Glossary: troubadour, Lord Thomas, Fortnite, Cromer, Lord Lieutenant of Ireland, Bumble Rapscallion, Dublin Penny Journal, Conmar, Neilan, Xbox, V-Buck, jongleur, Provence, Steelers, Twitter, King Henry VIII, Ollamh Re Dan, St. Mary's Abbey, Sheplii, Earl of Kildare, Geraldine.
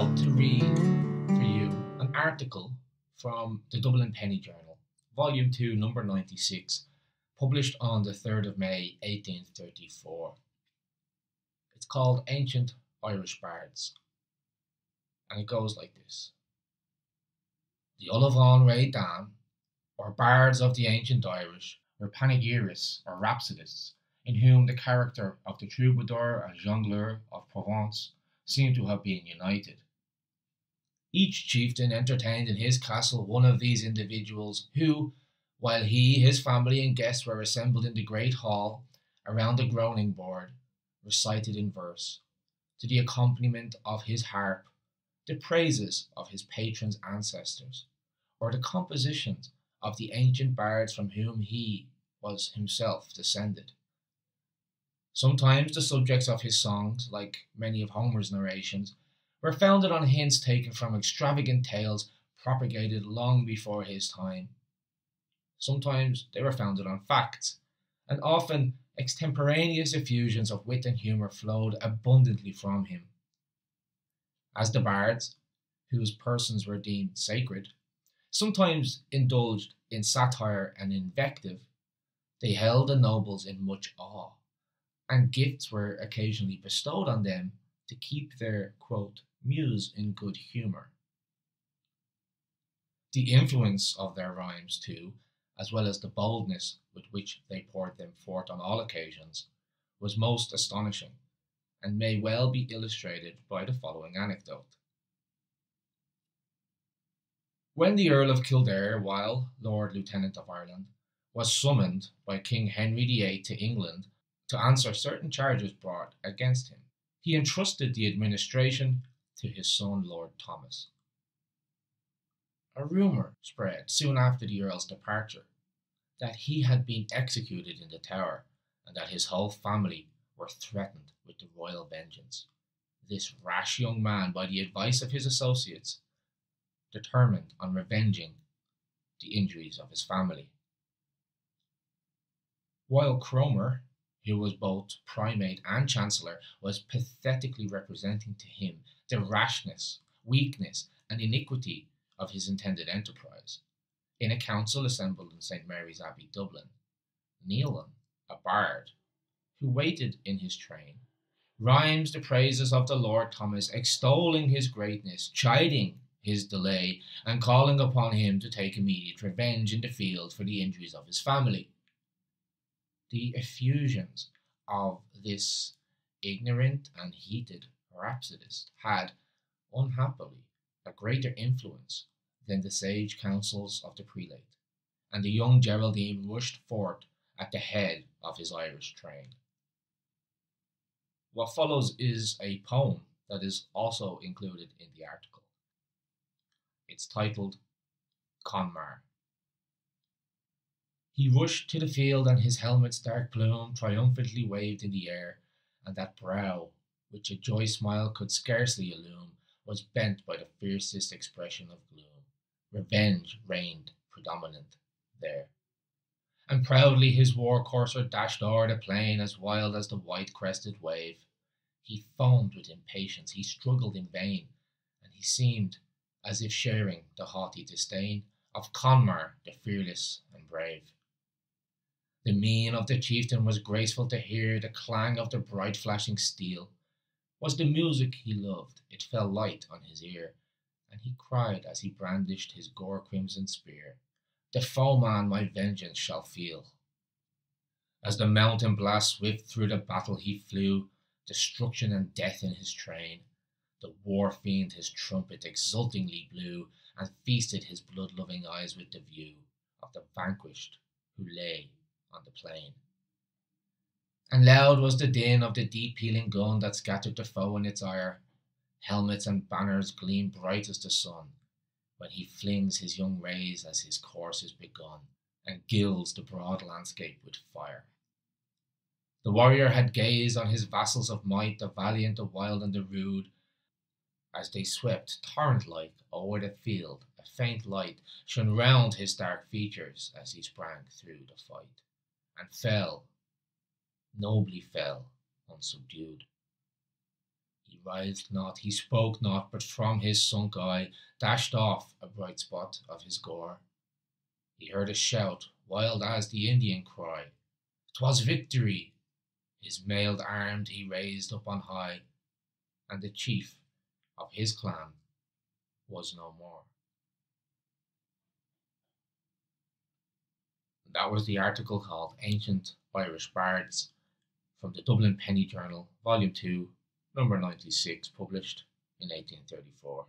about to read for you an article from the Dublin Penny Journal, Volume 2, Number 96, published on the 3rd of May, 1834. It's called Ancient Irish Bards, and it goes like this. The Ollamh Re Dan, or bards of the ancient Irish, were panegyrists or rhapsodists, in whom the character of the troubadour and jongleur of Provence seem to have been united. Each chieftain entertained in his castle one of these individuals who, while he, his family and guests were assembled in the great hall around the groaning board, recited in verse, to the accompaniment of his harp, the praises of his patron's ancestors, or the compositions of the ancient bards from whom he was himself descended. Sometimes the subjects of his songs, like many of Homer's narrations, were founded on hints taken from extravagant tales propagated long before his time. Sometimes they were founded on facts, and often extemporaneous effusions of wit and humour flowed abundantly from him. As the bards, whose persons were deemed sacred, sometimes indulged in satire and invective, they held the nobles in much awe, and gifts were occasionally bestowed on them to keep their, quote, muse in good humour. The influence of their rhymes, too, as well as the boldness with which they poured them forth on all occasions, was most astonishing, and may well be illustrated by the following anecdote. When the Earl of Kildare, while Lord Lieutenant of Ireland, was summoned by King Henry VIII to England to answer certain charges brought against him, he entrusted the administration to his son Lord Thomas. A rumour spread soon after the Earl's departure that he had been executed in the Tower and that his whole family were threatened with the royal vengeance. This rash young man, by the advice of his associates, determined on revenging the injuries of his family. While Cromer, who was both primate and chancellor, was pathetically representing to him the rashness, weakness, and iniquity of his intended enterprise, in a council assembled in St. Mary's Abbey, Dublin, Neilan, a bard, who waited in his train, rhymes the praises of the Lord Thomas, extolling his greatness, chiding his delay, and calling upon him to take immediate revenge in the field for the injuries of his family. The effusions of this ignorant and heated rhapsodist had, unhappily, a greater influence than the sage counsels of the prelate, and the young Geraldine rushed forth at the head of his Irish train. What follows is a poem that is also included in the article. It's titled Conmar. He rushed to the field, and his helmet's dark plume triumphantly waved in the air, and that brow, which a joy smile could scarcely illume, was bent by the fiercest expression of gloom. Revenge reigned predominant there. And proudly his war courser dashed o'er the plain as wild as the white-crested wave. He foamed with impatience, he struggled in vain, and he seemed as if sharing the haughty disdain of Conmar the fearless and brave. The mien of the chieftain was graceful to hear, the clang of the bright flashing steel was the music he loved, it fell light on his ear, and he cried as he brandished his gore-crimson spear, "The foeman my vengeance shall feel." As the mountain blast swift through the battle he flew, destruction and death in his train. The war-fiend his trumpet exultingly blew, and feasted his blood-loving eyes with the view of the vanquished who lay on the plain. And loud was the din of the deep-pealing gun that scattered the foe in its ire. Helmets and banners gleam bright as the sun, when he flings his young rays as his course is begun, and gilds the broad landscape with fire. The warrior had gazed on his vassals of might, the valiant, the wild, and the rude, as they swept torrent-like o'er the field. A faint light shone round his dark features as he sprang through the fight, and fell, nobly fell, unsubdued. He writhed not, he spoke not, but from his sunk eye dashed off a bright spot of his gore. He heard a shout, wild as the Indian cry. 'Twas victory! His mailed arm he raised up on high, and the chief of his clan was no more. And that was the article called Ancient Irish Bards from the Dublin Penny Journal, Volume 2, number 96, published in 1834.